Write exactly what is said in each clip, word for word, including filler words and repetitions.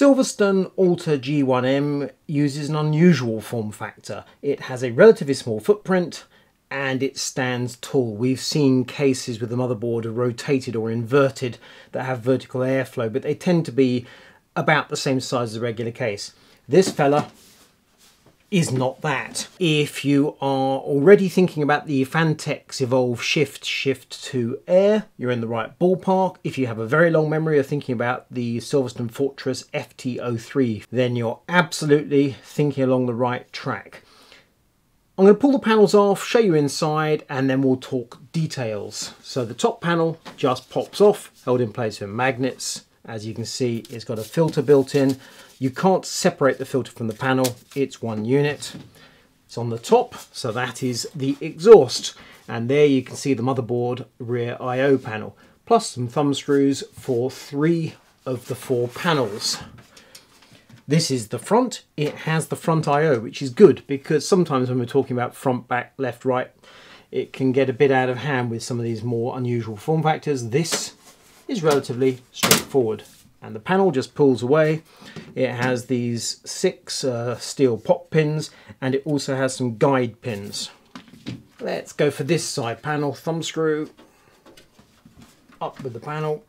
Silverstone Alta G one M uses an unusual form factor. It has a relatively small footprint and it stands tall. We've seen cases with the motherboard are rotated or inverted that have vertical airflow, but they tend to be about the same size as a regular case. This fella is not that. If you are already thinking about the Phanteks Evolve Shift Shift two Air, you're in the right ballpark. If you have a very long memory or thinking about the Silverstone Fortress F T oh three, then you're absolutely thinking along the right track. I'm going to pull the panels off, show you inside, and then we'll talk details. So the top panel just pops off, held in place with magnets. As you can see, it's got a filter built in. You can't separate the filter from the panel. It's one unit. It's on the top, so that is the exhaust. And there you can see the motherboard rear I O panel, plus some thumb screws for three of the four panels. This is the front. It has the front I O, which is good, because sometimes when we're talking about front, back, left, right, it can get a bit out of hand with some of these more unusual form factors. This is relatively straightforward, and the panel just pulls away. It has these six uh, steel pop pins, and it also has some guide pins. Let's go for this side panel. Thumb screw up with the panel.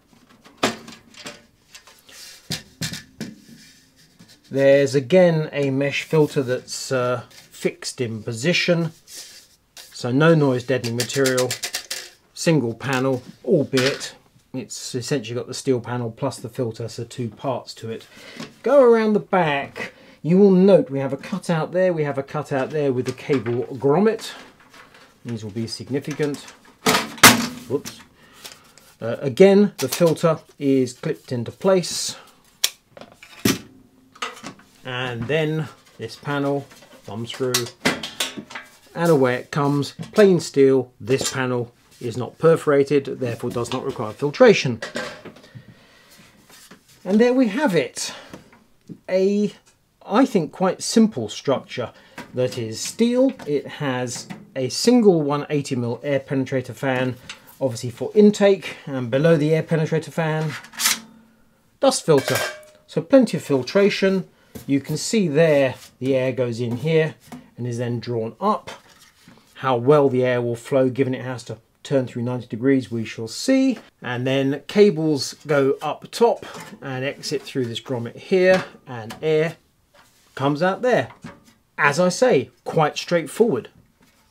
There's again a mesh filter that's uh, fixed in position, so no noise deadening material. Single panel, albeit it's essentially got the steel panel plus the filter, so two parts to it. Go around the back, you will note we have a cutout there, we have a cutout there with the cable grommet. These will be significant. Whoops. Uh, again, the filter is clipped into place. And then this panel, thumb screw, and away it comes. Plain steel, this panel is not perforated, therefore does not require filtration. And there we have it. A, I think, quite simple structure that is steel. It has a single one eighty millimeter air penetrator fan, obviously for intake, and below the air penetrator fan, dust filter. So plenty of filtration. You can see there the air goes in here and is then drawn up. How well the air will flow, given it has to turn through ninety degrees, we shall see. And then cables go up top and exit through this grommet here, and air comes out there. As I say, quite straightforward.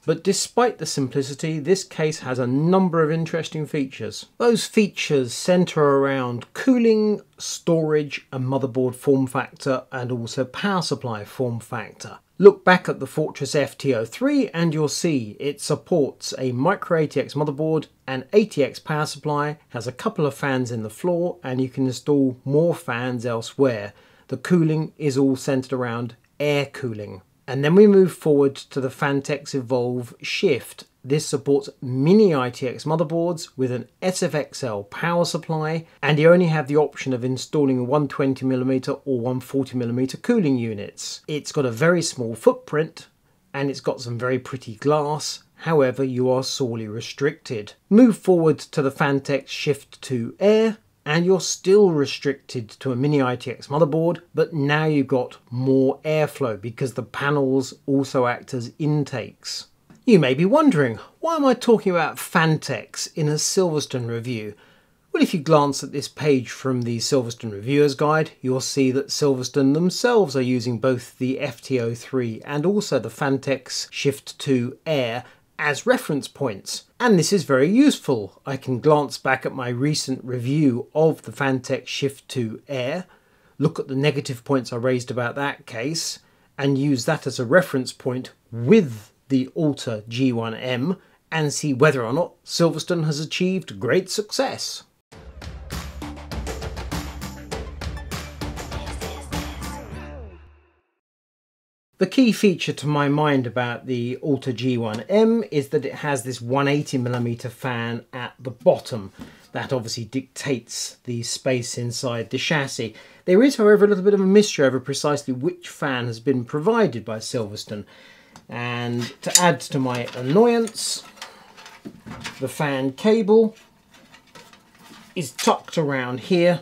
But despite the simplicity, this case has a number of interesting features. Those features center around cooling, storage and motherboard form factor, and also power supply form factor. Look back at the Fortress F T oh three and you'll see it supports a micro A T X motherboard, an A T X power supply, has a couple of fans in the floor, and you can install more fans elsewhere. The cooling is all centered around air cooling. And then we move forward to the Phanteks Evolve Shift. This supports mini I T X motherboards with an S F X L power supply, and you only have the option of installing one twenty millimeter or one forty millimeter cooling units. It's got a very small footprint and it's got some very pretty glass. However, you are sorely restricted. Move forward to the Phanteks Shift two Air, and you're still restricted to a mini I T X motherboard, but now you've got more airflow because the panels also act as intakes. You may be wondering, why am I talking about Phanteks in a Silverstone review? Well, if you glance at this page from the Silverstone Reviewer's Guide, you'll see that Silverstone themselves are using both the F T oh three and also the Phanteks Shift two Air as reference points. And this is very useful. I can glance back at my recent review of the Phanteks Shift two Air, look at the negative points I raised about that case, and use that as a reference point with the Alta G one M and see whether or not Silverstone has achieved great success. The key feature to my mind about the Alta G one M is that it has this one eighty millimeter fan at the bottom. That obviously dictates the space inside the chassis. There is, however, a little bit of a mystery over precisely which fan has been provided by Silverstone. And to add to my annoyance, the fan cable is tucked around here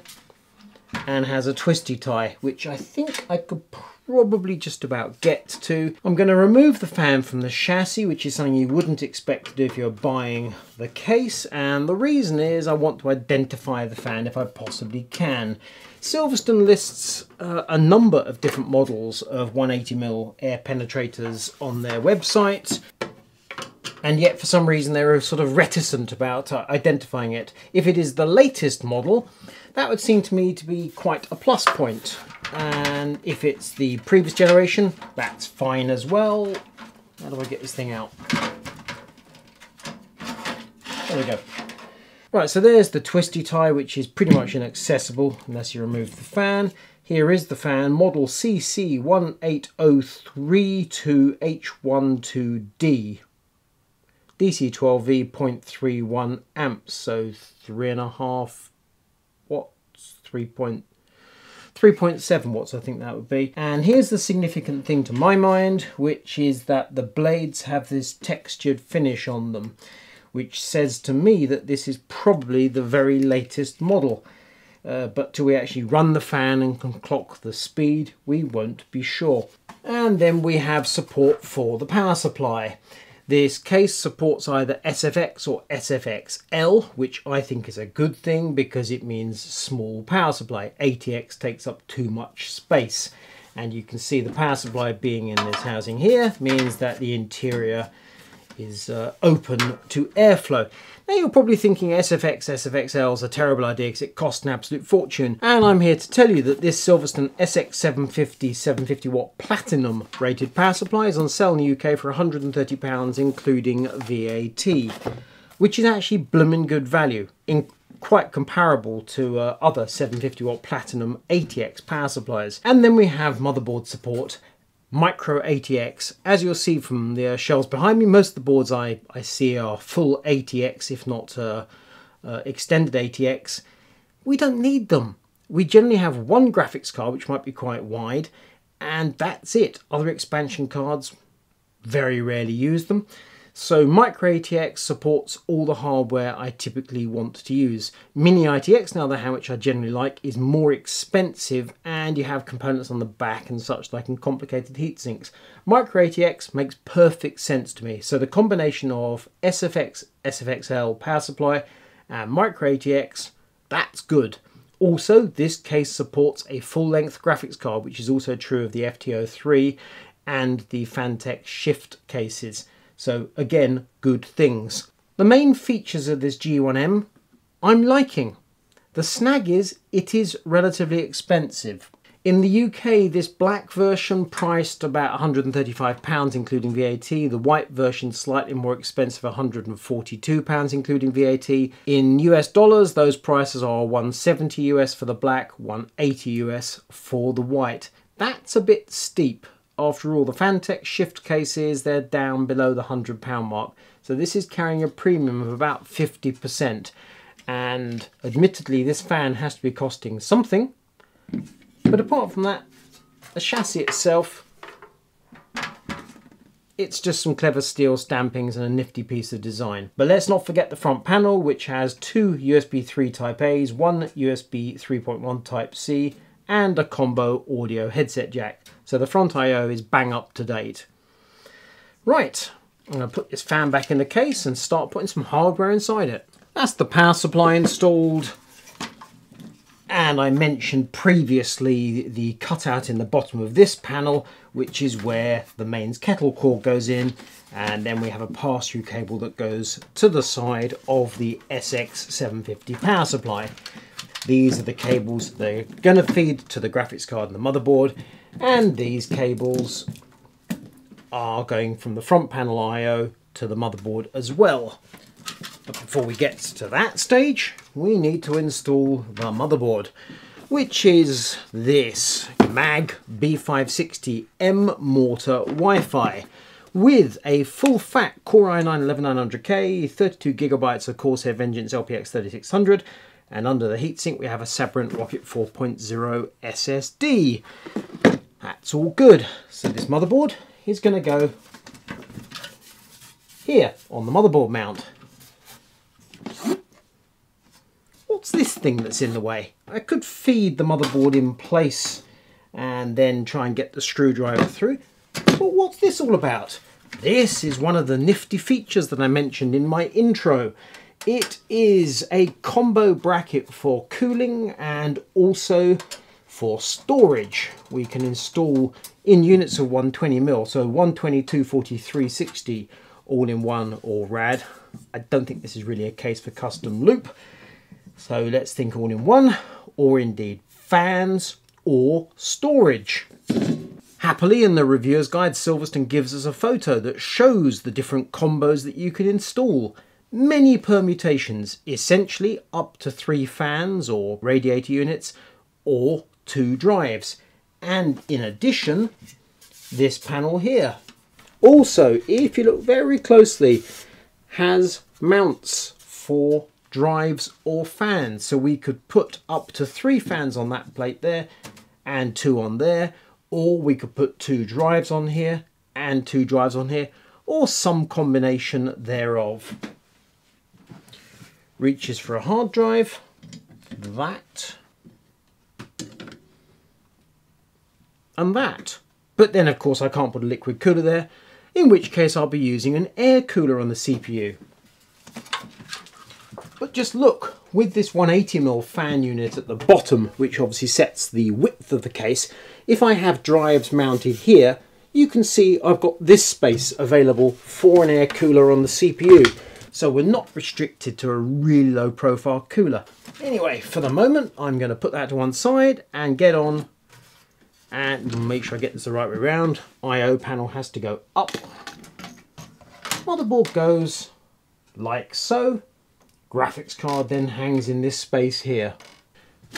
and has a twisty tie, which I think I could probably just about get to. I'm going to remove the fan from the chassis, which is something you wouldn't expect to do if you're buying the case, and the reason is I want to identify the fan if I possibly can. Silverstone lists uh, a number of different models of one eighty millimeter air penetrators on their website, and yet for some reason they're sort of reticent about identifying it. If it is the latest model, that would seem to me to be quite a plus point. And if it's the previous generation, that's fine as well. How do I get this thing out? There we go. Right, so there's the twisty tie, which is pretty much inaccessible unless you remove the fan. Here is the fan, model C C one eight zero three two H one two D. D C twelve V zero point three one amps, so three and a half watts, three point seven watts I think that would be. And here's the significant thing to my mind, which is that the blades have this textured finish on them, which says to me that this is probably the very latest model. Uh, but till we actually run the fan and can clock the speed, we won't be sure. And then we have support for the power supply. This case supports either S F X or S F X L, which I think is a good thing because it means small power supply. A T X takes up too much space. And you can see the power supply being in this housing here means that the interior is uh, open to airflow. Now you're probably thinking S F X, S F X L is a terrible idea because it costs an absolute fortune. And I'm here to tell you that this Silverstone S X seven fifty seven fifty watt Platinum rated power supply is on sale in the U K for one hundred and thirty pounds including V A T, which is actually blooming good value, in quite comparable to uh, other seven fifty watt Platinum A T X power supplies. And then we have motherboard support. Micro A T X, as you'll see from the shelves behind me, most of the boards I, I see are full A T X, if not uh, uh, extended A T X. We don't need them. We generally have one graphics card, which might be quite wide, and that's it. Other expansion cards, very rarely use them. So Micro A T X supports all the hardware I typically want to use. Mini A T X, on the other hand, which I generally like, is more expensive and you have components on the back and such like in complicated heat sinks. Micro A T X makes perfect sense to me. So the combination of S F X, S F X L power supply and Micro A T X, that's good. Also, this case supports a full-length graphics card, which is also true of the F T oh three and the Phanteks Shift cases. So again, good things. The main features of this G one M I'm liking. The snag is it is relatively expensive. In the U K, this black version priced about one hundred and thirty-five pounds including V A T, the white version slightly more expensive, one hundred and forty-two pounds including V A T. In U S dollars, those prices are one hundred and seventy US for the black, one hundred and eighty US for the white. That's a bit steep. After all, the Phanteks Shift cases, they're down below the one hundred pound mark. So this is carrying a premium of about fifty percent. And admittedly, this fan has to be costing something. But apart from that, the chassis itself, it's just some clever steel stampings and a nifty piece of design. But let's not forget the front panel, which has two U S B three Type A's, one U S B three point one Type C, and a combo audio headset jack. So the front I O is bang up to date. Right, I'm gonna put this fan back in the case and start putting some hardware inside it. That's the power supply installed. And I mentioned previously the cutout in the bottom of this panel, which is where the mains kettle core goes in. And then we have a pass-through cable that goes to the side of the S X seven fifty power supply. These are the cables they're gonna feed to the graphics card and the motherboard. And these cables are going from the front panel I O to the motherboard as well. But before we get to that stage, we need to install the motherboard, which is this MAG B five sixty M Mortar WiFi with a full fat Core i nine eleven nine hundred K, thirty-two gigabytes of Corsair Vengeance L P X thirty-six hundred, and under the heatsink we have a Sabrent Rocket four point oh S S D. That's all good. So this motherboard is going to go here on the motherboard mount. what's this thing that's in the way? I could feed the motherboard in place and then try and get the screwdriver through. But what's this all about? This is one of the nifty features that I mentioned in my intro. It is a combo bracket for cooling and also for storage. We can install in units of one twenty millimeter, so one twenty, two forty, three sixty, all in one or rad. I don't think this is really a case for custom loop. So let's think all in one, or indeed fans or storage. Happily, in the reviewer's guide, Silverstone gives us a photo that shows the different combos that you can install. Many permutations, essentially up to three fans or radiator units or two drives. And in addition, this panel here. Also, if you look very closely, has mounts for drives or fans. So we could put up to three fans on that plate there and two on there. Or we could put two drives on here and two drives on here, or some combination thereof. Reaches for a hard drive, that, and that. But then of course I can't put a liquid cooler there, in which case I'll be using an air cooler on the C P U. But just look, with this one eighty millimeter fan unit at the bottom, which obviously sets the width of the case, if I have drives mounted here, you can see I've got this space available for an air cooler on the C P U. So we're not restricted to a really low profile cooler. Anyway, for the moment, I'm going to put that to one side and get on and make sure I get this the right way around. I O panel has to go up. Motherboard goes like so. Graphics card then hangs in this space here.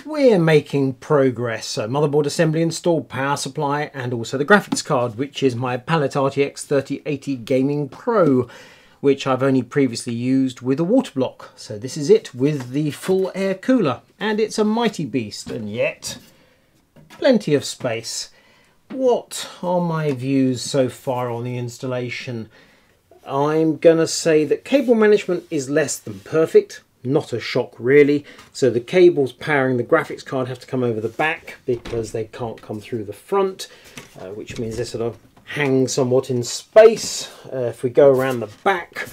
We're making progress. So motherboard assembly installed, power supply, and also the graphics card, which is my Palit R T X thirty eighty Gaming Pro, which I've only previously used with a water block. So this is it with the full air cooler, and it's a mighty beast, and yet plenty of space. What are my views so far on the installation? I'm gonna say that cable management is less than perfect, not a shock really. So the cables powering the graphics card have to come over the back because they can't come through the front, uh, which means they sort of hang somewhat in space. Uh, if we go around the back,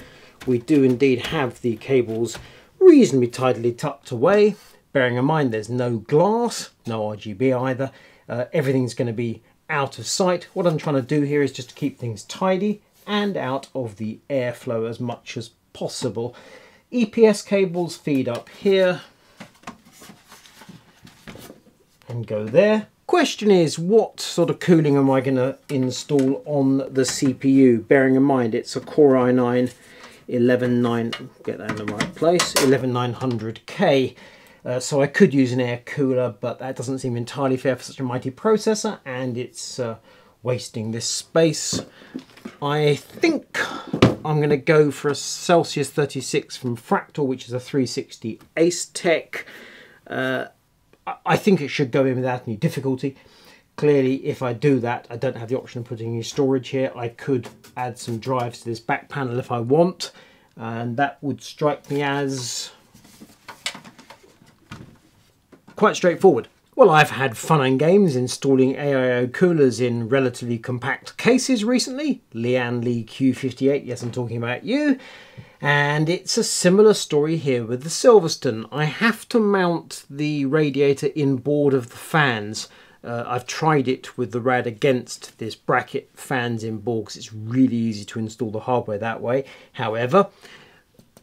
we do indeed have the cables reasonably tightly tucked away, bearing in mind there's no glass, no R G B either. Uh, everything's gonna be out of sight. What I'm trying to do here is just to keep things tidy and out of the airflow as much as possible. E P S cables feed up here and go there. Question is, what sort of cooling am I going to install on the C P U? Bearing in mind it's a Core i nine eleven nine, get that in the right place, eleven nine hundred K. Uh, so I could use an air cooler, but that doesn't seem entirely fair for such a mighty processor, and it's uh, wasting this space. I think I'm going to go for a Celsius thirty-six from Fractal, which is a three sixty Ace Tech. Uh, I think it should go in without any difficulty. Clearly, if I do that, I don't have the option of putting any storage here. I could add some drives to this back panel if I want, and that would strike me as quite straightforward. Well, I've had fun and games installing A I O coolers in relatively compact cases recently. Lian Li Q fifty-eight, yes, I'm talking about you. And it's a similar story here with the Silverstone. I have to mount the radiator inboard of the fans. Uh, I've tried it with the rad against this bracket fans inboard because it's really easy to install the hardware that way. However,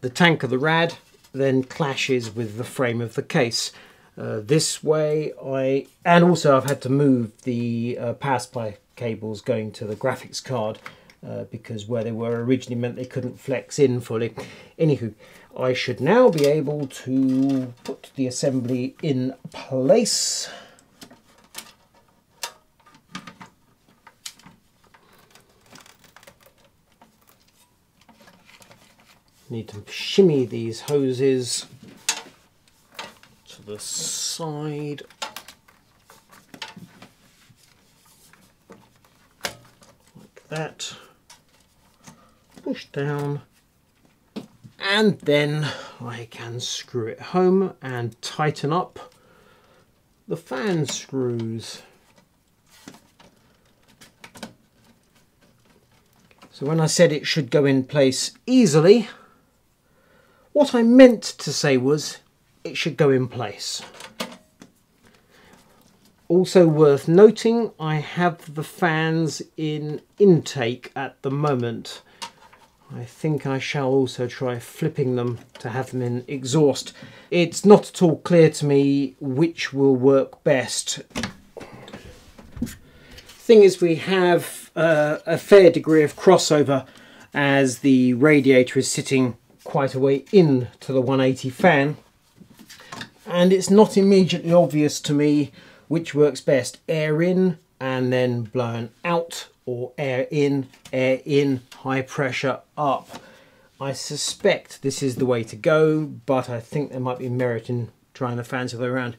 the tank of the rad then clashes with the frame of the case. Uh, this way I, and also I've had to move the uh, power supply cables going to the graphics card uh, because where they were originally meant they couldn't flex in fully. Anywho, I should now be able to put the assembly in place. Need to shimmy these hoses the side. Like that. Push down. And then I can screw it home and tighten up the fan screws. So when I said it should go in place easily, what I meant to say was it should go in place. Also worth noting, I have the fans in intake at the moment. I think I shall also try flipping them to have them in exhaust. It's not at all clear to me which will work best. Thing is, we have Uh, a fair degree of crossover as the radiator is sitting quite a way in to the one eighty fan, and it's not immediately obvious to me which works best: air in and then blown out, or air in, air in, high pressure up. I suspect this is the way to go, but I think there might be merit in trying the fans the other way around.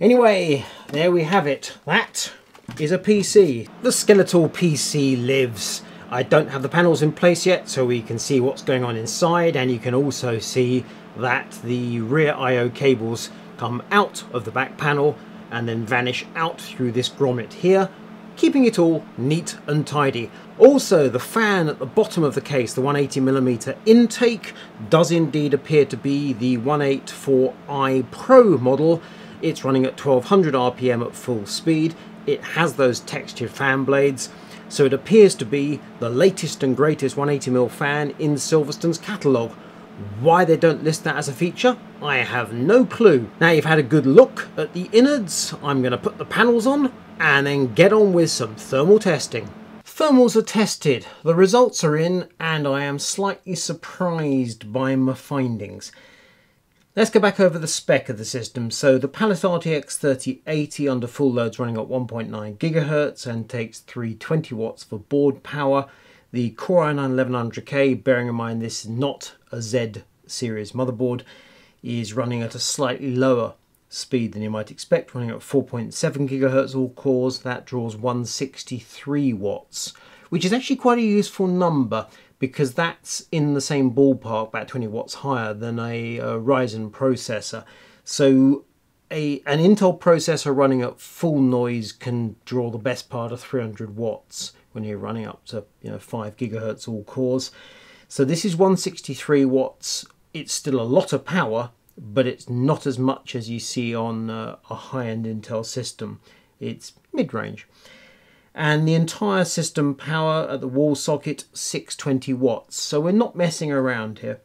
Anyway, there we have it. That is a P C. The skeletal P C lives. I don't have the panels in place yet, so we can see what's going on inside, and you can also see that the rear I O cables come out of the back panel and then vanish out through this grommet here, keeping it all neat and tidy. Also, the fan at the bottom of the case, the one eighty millimeter intake, does indeed appear to be the one eighty-four i Pro model. It's running at twelve hundred R P M at full speed. It has those textured fan blades, so it appears to be the latest and greatest one eighty millimeter fan in Silverstone's catalogue. Why they don't list that as a feature, I have no clue. Now you've had a good look at the innards, I'm going to put the panels on and then get on with some thermal testing. Thermals are tested, the results are in, and I am slightly surprised by my findings. Let's go back over the spec of the system. So the Palit R T X thirty eighty under full loads running at one point nine gigahertz and takes three hundred twenty watts for board power. The Core i nine eleven hundred K, bearing in mind this is not a Z series motherboard, is running at a slightly lower speed than you might expect, running at four point seven gigahertz all cores. That draws one hundred sixty-three watts, which is actually quite a useful number, because that's in the same ballpark, about twenty watts higher than a, a Ryzen processor. So a, an Intel processor running at full noise can draw the best part of three hundred watts when you're running up to, you know, five gigahertz all cores. So this is one hundred sixty-three watts. It's still a lot of power, but it's not as much as you see on uh, a high-end Intel system. It's mid-range. And the entire system power at the wall socket, six hundred twenty watts. So we're not messing around here.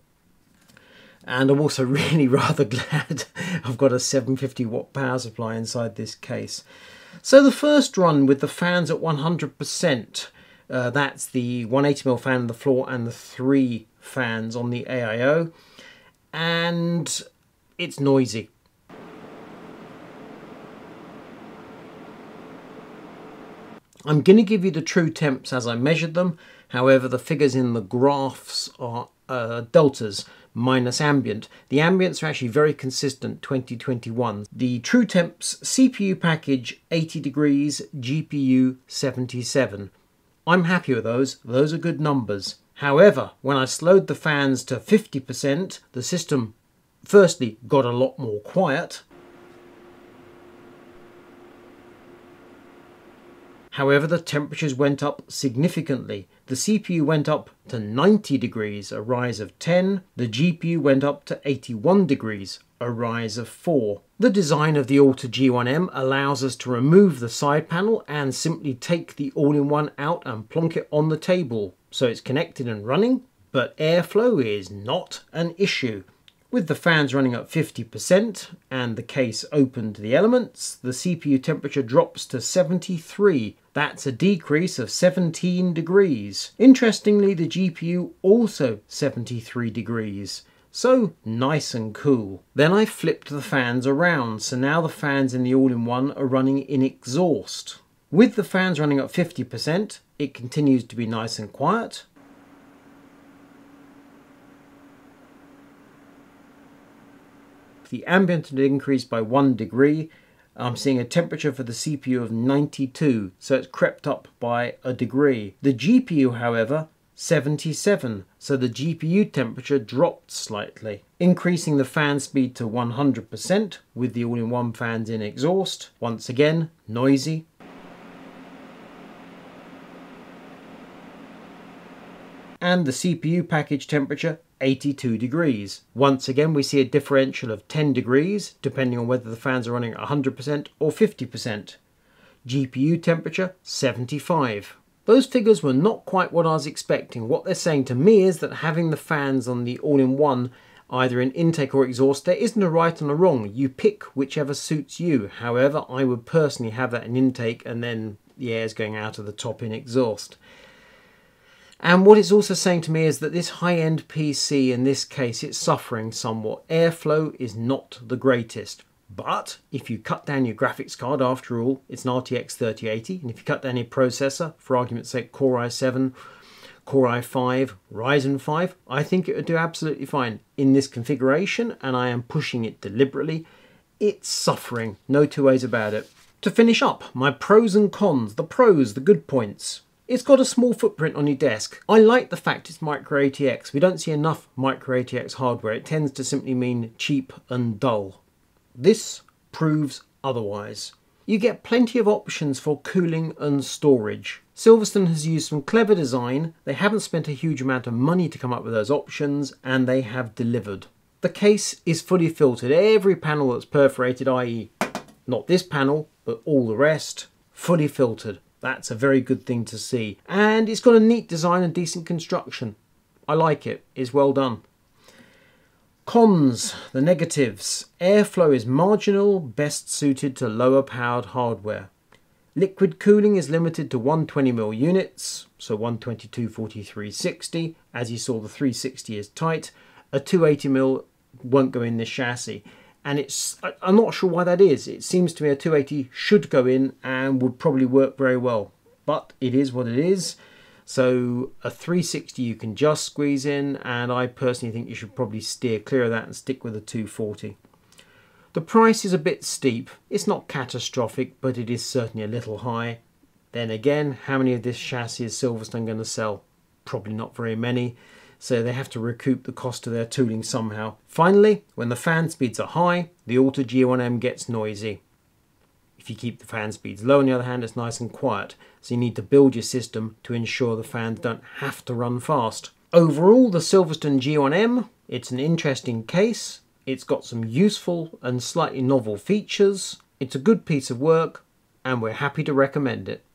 And I'm also really rather glad I've got a seven hundred fifty watt power supply inside this case. So the first run with the fans at one hundred percent, uh, that's the one eighty millimeter fan on the floor and the three fans on the A I O. And it's noisy. I'm going to give you the true temps as I measured them. However, the figures in the graphs are uh, deltas minus ambient. The ambients are actually very consistent, twenty, twenty-one. The true temps, C P U package eighty degrees, G P U seventy-seven. I'm happy with those. Those are good numbers. However, when I slowed the fans to fifty percent, the system firstly got a lot more quiet. However, the temperatures went up significantly. The C P U went up to ninety degrees, a rise of ten. The G P U went up to eighty-one degrees, a rise of four. The design of the Alta G one M allows us to remove the side panel and simply take the all-in-one out and plonk it on the table. So it's connected and running, but airflow is not an issue. With the fans running at fifty percent and the case open to the elements, the C P U temperature drops to seventy-three. That's a decrease of seventeen degrees. Interestingly, the G P U also seventy-three degrees. So nice and cool. Then I flipped the fans around, so now the fans in the all-in-one are running in exhaust. With the fans running at fifty percent, it continues to be nice and quiet. The ambient had increased by one degree. I'm seeing a temperature for the C P U of ninety-two, so it's crept up by a degree. The G P U, however, seventy-seven, so the G P U temperature dropped slightly, increasing the fan speed to one hundred percent with the all-in-one fans in exhaust. Once again, noisy. And the C P U package temperature, eighty-two degrees. Once again, we see a differential of ten degrees, depending on whether the fans are running at one hundred percent or fifty percent. G P U temperature, seventy-five. Those figures were not quite what I was expecting. What they're saying to me is that having the fans on the all-in-one, either in intake or exhaust, there isn't a right and a wrong. You pick whichever suits you. However, I would personally have that in intake and then the air's going out of the top in exhaust. And what it's also saying to me is that this high-end P C, in this case, it's suffering somewhat. Airflow is not the greatest. But if you cut down your graphics card, after all, it's an R T X thirty eighty, and if you cut down your processor, for argument's sake, Core i seven, Core i five, Ryzen five, I think it would do absolutely fine. In this configuration, and I am pushing it deliberately, it's suffering. No two ways about it. To finish up, my pros and cons, the pros, the good points. It's got a small footprint on your desk. I like the fact it's micro A T X. We don't see enough micro A T X hardware. It tends to simply mean cheap and dull. This proves otherwise. You get plenty of options for cooling and storage. Silverstone has used some clever design. They haven't spent a huge amount of money to come up with those options, and they have delivered. The case is fully filtered. Every panel that's perforated, that is not this panel, but all the rest, fully filtered. That's a very good thing to see. And it's got a neat design and decent construction. I like it. It's well done. Cons, the negatives. Airflow is marginal, best suited to lower powered hardware. Liquid cooling is limited to one hundred twenty millimeter units, so one twenty-two forty three sixty. As you saw, the three sixty is tight. A two eighty millimeter won't go in this chassis. And it's, I'm not sure why that is. It seems to me a two eighty should go in and would probably work very well. But it is what it is. So a three sixty you can just squeeze in. And I personally think you should probably steer clear of that and stick with a two forty. The price is a bit steep. It's not catastrophic, but it is certainly a little high. Then again, how many of this chassis is Silverstone going to sell? Probably not very many. So they have to recoup the cost of their tooling somehow. Finally, when the fan speeds are high, the Alta G one M gets noisy. If you keep the fan speeds low, on the other hand, it's nice and quiet. So you need to build your system to ensure the fans don't have to run fast. Overall, the Silverstone G one M, it's an interesting case. It's got some useful and slightly novel features. It's a good piece of work, and we're happy to recommend it.